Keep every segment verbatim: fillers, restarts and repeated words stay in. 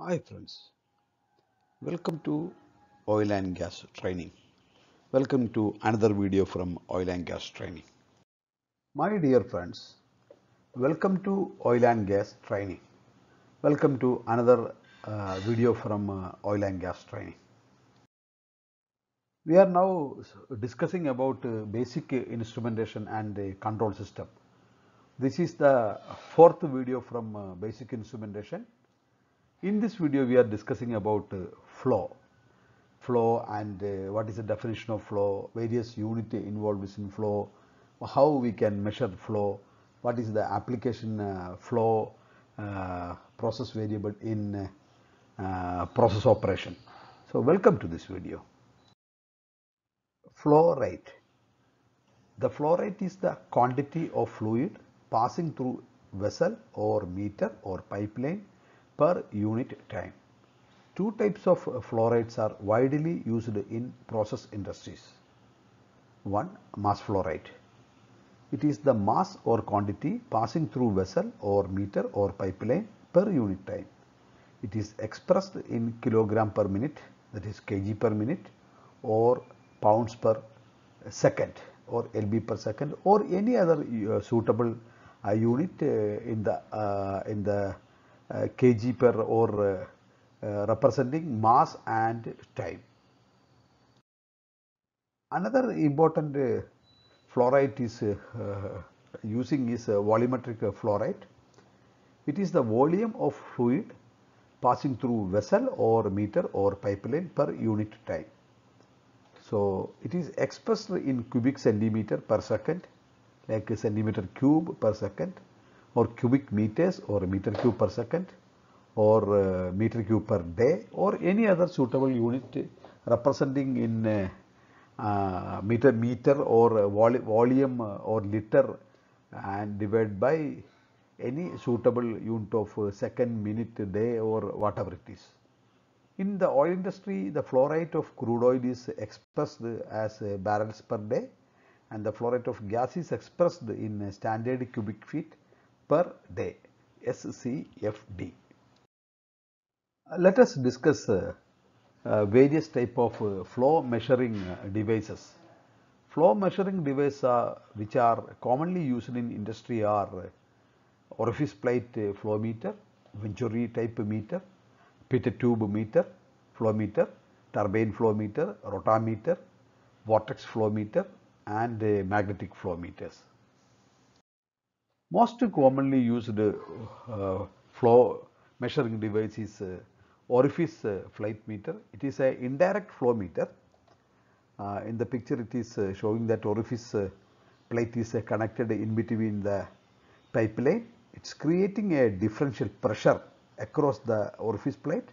Hi friends, welcome to oil and gas training. Welcome to another video from oil and gas training. My dear friends, welcome to oil and gas training. Welcome to another uh, video from uh, oil and gas training. We are now discussing about uh, basic instrumentation and the control system. This is the fourth video from uh, basic instrumentation. In this video we are discussing about uh, flow, flow and uh, what is the definition of flow, various units involved within flow, how we can measure flow, what is the application uh, flow uh, process variable in uh, process operation. So welcome to this video. Flow rate. The flow rate is the quantity of fluid passing through vessel or meter or pipeline per unit time. Two types of flow rates are widely used in process industries. One, mass flow rate. It is the mass or quantity passing through vessel or meter or pipeline per unit time. It is expressed in kilogram per minute, that is kg per minute, or pounds per second, or L B per second, or any other uh, suitable uh, unit uh, in the uh, in the Uh, kg per or uh, uh, representing mass and time. Another important uh, flow rate is uh, uh, using is uh, volumetric flow rate. It is the volume of fluid passing through vessel or meter or pipeline per unit time. So it is expressed in cubic centimeter per second, like a centimeter cube per second, or cubic meters or meter cube per second, or uh, meter cube per day, or any other suitable unit representing in uh, uh, meter meter or vol volume or liter, and divided by any suitable unit of second, minute, day, or whatever it is. In the oil industry, the flow rate of crude oil is expressed as barrels per day, and the flow rate of gas is expressed in standard cubic feet per day, S C F D. Let us discuss uh, uh, various type of uh, flow measuring uh, devices. Flow measuring devices uh, which are commonly used in industry are uh, orifice plate uh, flow meter, venturi type meter, pit tube meter, flow meter, turbine flow meter, rotameter, vortex flow meter, and uh, magnetic flow meters. Most commonly used uh, flow measuring device is uh, orifice uh, flight meter. It is an indirect flow meter. Uh, in the picture it is uh, showing that orifice uh, plate is uh, connected in between the pipeline. It is creating a differential pressure across the orifice plate,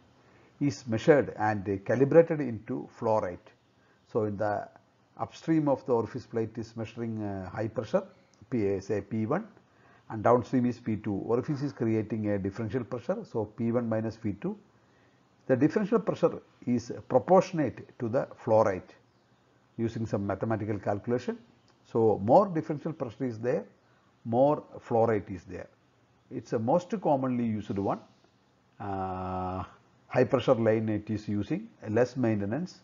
is measured and uh, calibrated into flow rate. So in the upstream of the orifice plate is measuring uh, high pressure, P, say P one. And downstream is P two. Orifice is creating a differential pressure, so P one minus P two. The differential pressure is proportionate to the flow rate using some mathematical calculation. So more differential pressure is there, more flow rate is there. It's a most commonly used one. Uh, high pressure line it is using, less maintenance,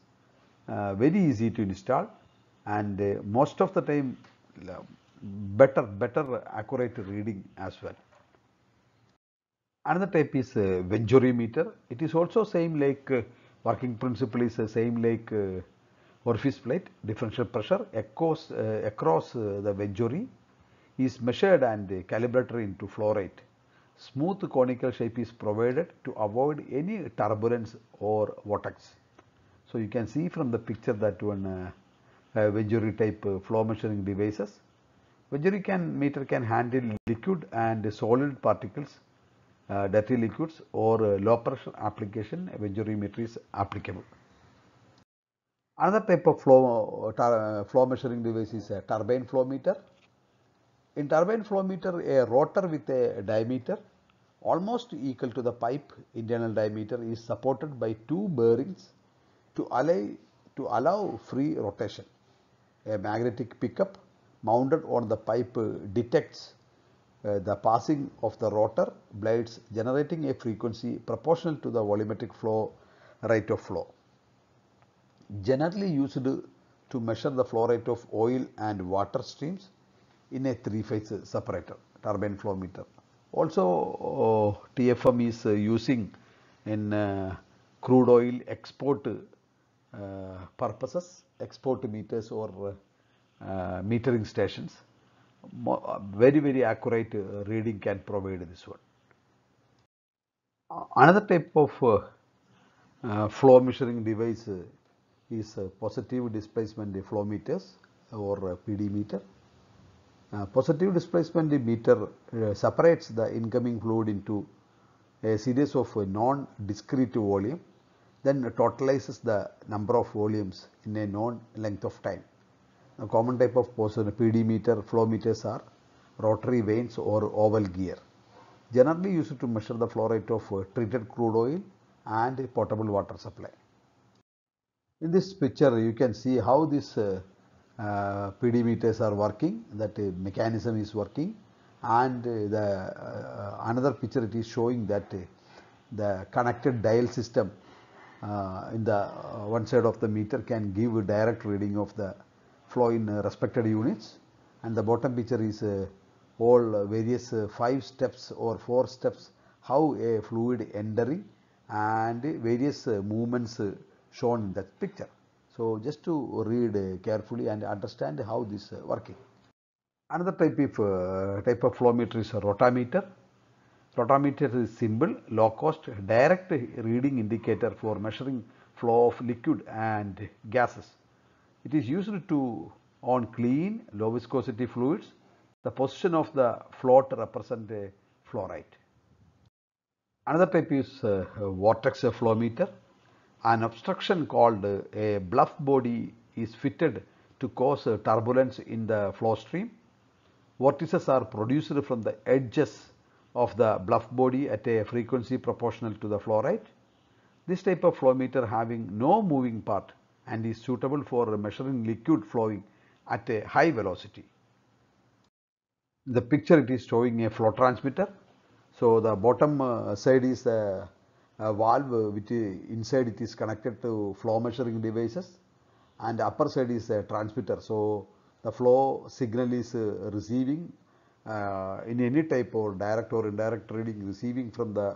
uh, very easy to install, and uh, most of the time uh, better better accurate reading as well. Another type is uh, venturi meter. It is also same, like uh, working principle is uh, same like uh, orifice plate. Differential pressure across uh, across uh, the venturi is measured and uh, calibrated into flow rate. Smooth conical shape is provided to avoid any turbulence or vortex. So you can see from the picture that one uh, uh, venturi type uh, flow measuring devices. Venturi can, meter can handle liquid and solid particles, uh, dirty liquids, or uh, low pressure application. Venturi meter is applicable. Another type of flow, uh, flow measuring device is a turbine flow meter. In turbine flow meter, a rotor with a diameter almost equal to the pipe internal diameter is supported by two bearings to allow, to allow free rotation. A magnetic pickup mounted on the pipe detects uh, the passing of the rotor blades, generating a frequency proportional to the volumetric flow rate of flow. Generally used to measure the flow rate of oil and water streams in a three-phase separator, turbine flow meter. Also, uh, T F M is uh, using in uh, crude oil export uh, purposes, export meters or uh, uh, metering stations. More, very, very accurate uh, reading can provide this one. Another type of uh, uh, flow measuring device uh, is uh, positive displacement flow meters or uh, P D meter. Uh, positive displacement meter uh, separates the incoming fluid into a series of uh, non-discrete volume, then totalizes the number of volumes in a known length of time. A common type of P D meter flow meters are rotary vanes or oval gear, generally used to measure the flow rate of uh, treated crude oil and a potable water supply. In this picture, you can see how this uh, uh, P D meters are working, that uh, mechanism is working, and uh, the uh, another picture it is showing that uh, the connected dial system uh, in the uh, one side of the meter can give a direct reading of the flow in uh, respected units, and the bottom picture is uh, all uh, various uh, five steps or four steps how a fluid entering and various uh, movements uh, shown in that picture. So just to read uh, carefully and understand how this uh, working. Another type of uh, type of flow meter is a rotameter. Rotameter is simple, low cost, direct reading indicator for measuring flow of liquid and gases. It is used to on clean, low viscosity fluids. The position of the float represents a flow rate. Another type is uh, vortex flow meter. An obstruction called a bluff body is fitted to cause turbulence in the flow stream. Vortices are produced from the edges of the bluff body at a frequency proportional to the flow rate. This type of flow meter having no moving part and is suitable for measuring liquid flowing at a high velocity. In the picture it is showing a flow transmitter. So the bottom side is the a valve which inside it is connected to flow measuring devices, and upper side is a transmitter. So the flow signal is receiving uh, in any type or direct or indirect reading receiving from the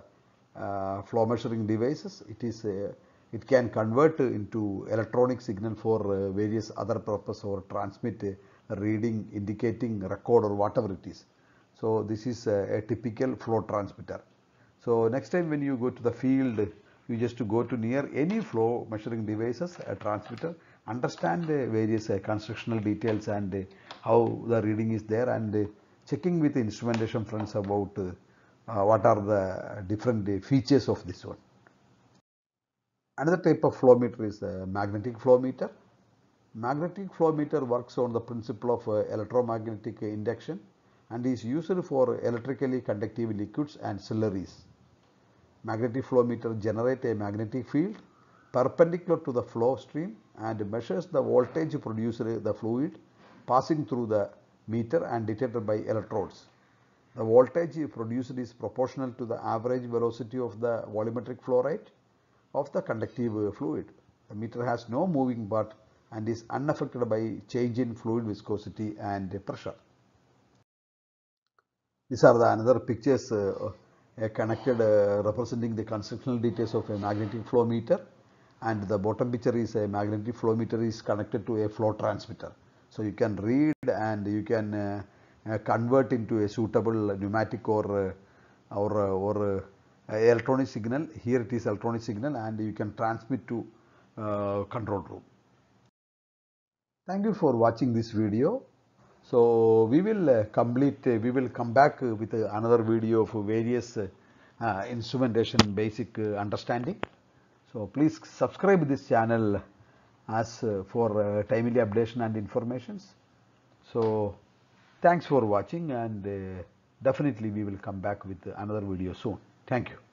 uh, flow measuring devices. It is a, it can convert into electronic signal for uh, various other purpose or transmit a reading indicating record or whatever it is. So this is a, a typical flow transmitter. So next time when you go to the field, you just go to near any flow measuring devices, a transmitter, understand various constructional details and how the reading is there, and checking with instrumentation friends about what are the different features of this one. Another type of flow meter is a magnetic flow meter. Magnetic flow meter works on the principle of electromagnetic induction and is used for electrically conductive liquids and slurries. Magnetic flow meter generates a magnetic field perpendicular to the flow stream and measures the voltage produced by the fluid passing through the meter and detected by electrodes. The voltage produced is proportional to the average velocity of the volumetric flow rate of the conductive fluid. The meter has no moving part and is unaffected by change in fluid viscosity and pressure. These are the another pictures uh, uh, connected uh, representing the constructional details of a magnetic flow meter, and the bottom picture is a magnetic flow meter is connected to a flow transmitter. So you can read and you can uh, uh, convert into a suitable pneumatic or uh, or, uh, or uh, electronic signal. Here it is electronic signal, and you can transmit to uh, control room. Thank you for watching this video. So we will uh, complete, uh, we will come back uh, with uh, another video for various uh, uh, instrumentation basic uh, understanding. So please subscribe this channel as uh, for uh, timely updation and informations. So thanks for watching, and uh, definitely we will come back with another video soon. Thank you.